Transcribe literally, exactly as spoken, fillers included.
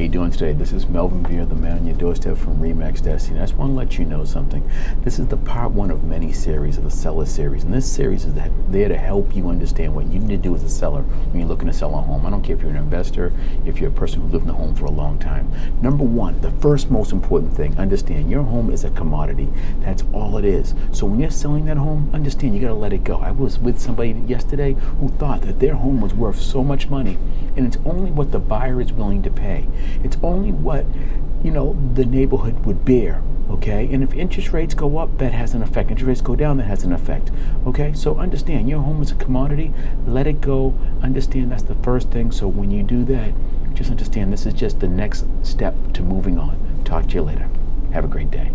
you doing today? This is Melvin Vieira, the man on your doorstep from RE/MAX Destiny. I just want to let you know something. This is the part one of many series of the seller series, and this series is there to help you understand what you need to do as a seller when you're looking to sell a home. I don't care if you're an investor, if you're a person who lived in a home for a long time. Number one, the first most important thing, understand your home is a commodity. That's all it is. So when you're selling that home, understand you got to let it go. I was with somebody yesterday who thought that their home was worth so much money, and it's only what the buyer is willing to pay. It's only what, you know, the neighborhood would bear, okay? And if interest rates go up, that has an effect. Interest rates go down, that has an effect, okay? So understand, your home is a commodity. Let it go. Understand that's the first thing. So when you do that, just understand this is just the next step to moving on. Talk to you later. Have a great day.